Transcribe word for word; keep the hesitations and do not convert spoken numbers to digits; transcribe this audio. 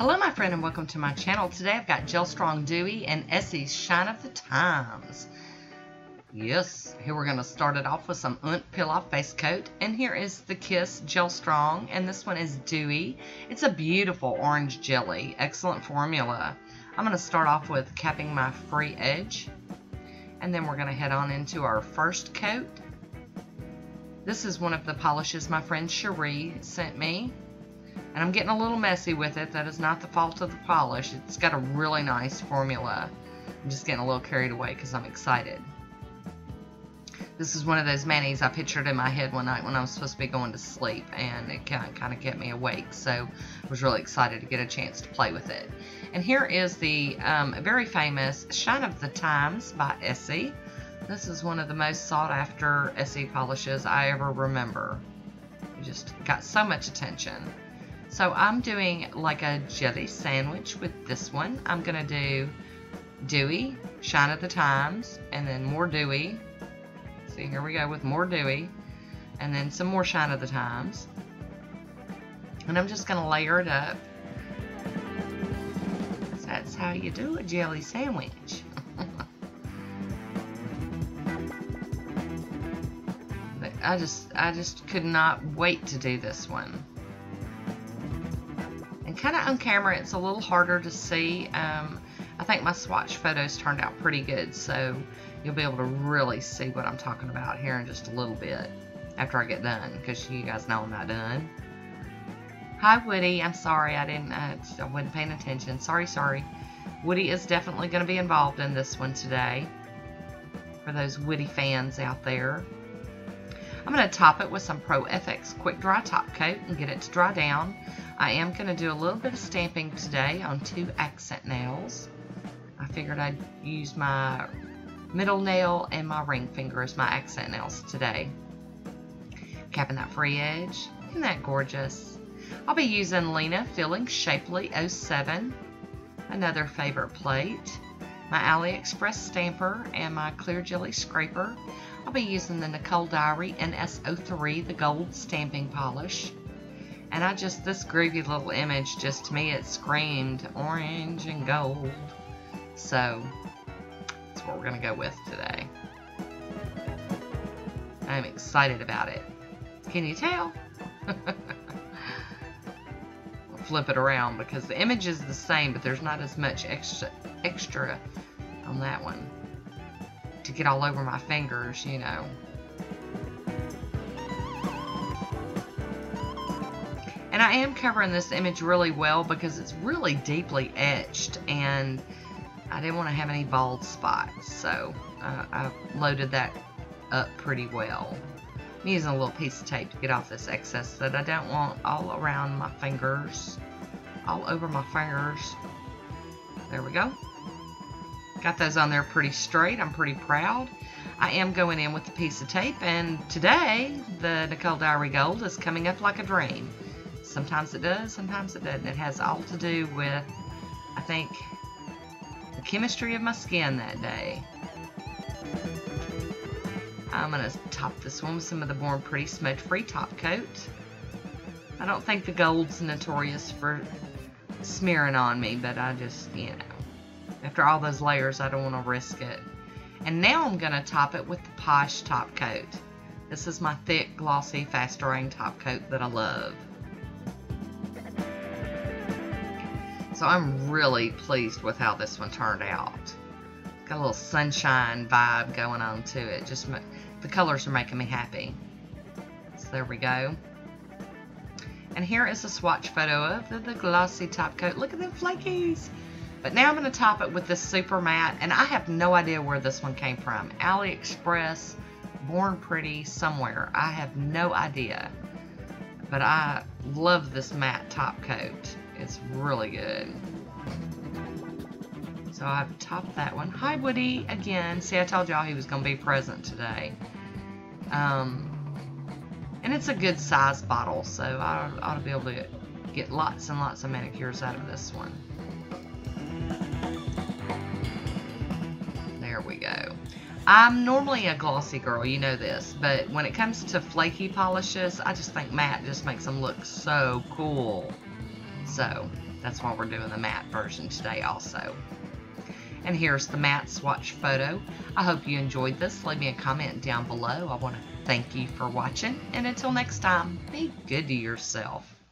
Hello my friend and welcome to my channel. Today I've got Gel Strong Dewy and Essie Shine of the Times. Yes, here we're going to start it off with some Unt Peel Off Face Coat. And here is the Kiss Gel Strong, and this one is Dewy. It's a beautiful orange jelly, excellent formula. I'm going to start off with capping my free edge, and then we're going to head on into our first coat. This is one of the polishes my friend Cherie sent me, and I'm getting a little messy with it. That is not the fault of the polish. It's got a really nice formula. I'm just getting a little carried away because I'm excited. This is one of those manis I pictured in my head one night when I was supposed to be going to sleep, and it kind of kept me awake, so I was really excited to get a chance to play with it. And here is the um, very famous Shine of the Times by Essie. This is one of the most sought after Essie polishes I ever remember. It just got so much attention. So I'm doing like a jelly sandwich with this one. I'm going to do Dewy, Shine of the Times, and then more Dewy. See, here we go with more Dewy, and then some more Shine of the Times. And I'm just going to layer it up. That's how you do a jelly sandwich. I just, I just could not wait to do this one. And kind of on camera, it's a little harder to see. Um, I think my swatch photos turned out pretty good, so you'll be able to really see what I'm talking about here in just a little bit after I get done, because you guys know I'm not done. Hi, Woody. I'm sorry I didn't. Uh, I wasn't paying attention. Sorry, sorry. Woody is definitely going to be involved in this one today. For those Woody fans out there, I'm going to top it with some Pro F X Quick Dry Top Coat and get it to dry down. I am going to do a little bit of stamping today on two accent nails. I figured I'd use my middle nail and my ring finger as my accent nails today. Capping that free edge. Isn't that gorgeous? I'll be using Lina Feeling Shapely oh seven, another favorite plate, my AliExpress stamper, and my clear jelly scraper. I'll be using the Nicole Diary N S oh three, the gold stamping polish. And I just, this groovy little image, just to me, it screamed orange and gold. So, that's what we're going to go with today. I'm excited about it. Can you tell? I'll flip it around because the image is the same, but there's not as much extra, extra on that one to get all over my fingers, you know. And I am covering this image really well because it's really deeply etched, and I didn't want to have any bald spots, so uh, I loaded that up pretty well. I'm using a little piece of tape to get off this excess that I don't want all around my fingers, all over my fingers. There we go. Got those on there pretty straight. I'm pretty proud. I am going in with a piece of tape, and today the Nicole Diary Gold is coming up like a dream. Sometimes it does, sometimes it doesn't. It has all to do with, I think, the chemistry of my skin that day. I'm going to top this one with some of the Born Pretty Smudge Free Top Coat. I don't think the gold's notorious for smearing on me, but I just, you know, after all those layers, I don't want to risk it. And now I'm going to top it with the Posh Top Coat. This is my thick, glossy, fast-drying top coat that I love. So I'm really pleased with how this one turned out. It's got a little sunshine vibe going on to it. Just the colors are making me happy. So there we go. And here is a swatch photo of the, the glossy top coat. Look at them flakies. But now I'm going to top it with this super matte, and I have no idea where this one came from. AliExpress, Born Pretty, somewhere. I have no idea. But I love this matte top coat. It's really good. So I've topped that one. Hi, Woody, again. See, I told y'all he was going to be present today. Um, and it's a good size bottle, so I ought to be able to get lots and lots of manicures out of this one. There we go. I'm normally a glossy girl, you know this, but when it comes to flaky polishes, I just think matte just makes them look so cool. So That's why we're doing the matte version today also. And here's the matte swatch photo. I hope you enjoyed this. Leave me a comment down below. I want to thank you for watching, and until next time, be good to yourself.